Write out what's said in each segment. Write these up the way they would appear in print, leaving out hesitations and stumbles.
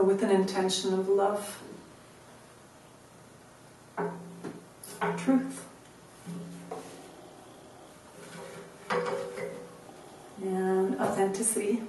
So with an intention of love, truth. And authenticity.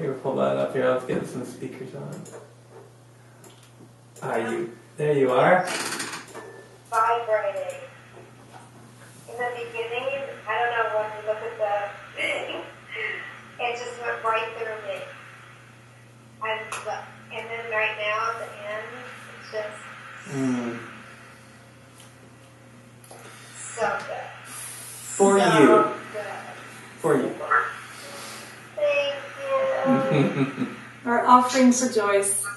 Here, hold that up here. Let's get some speakers on. Are you there? You are. Vibrating. In the beginning, I don't know when you look at the thing. It just went right through me. And then right now, at the end, it's just. So good. for you. For you. Thank you. Our offerings rejoice.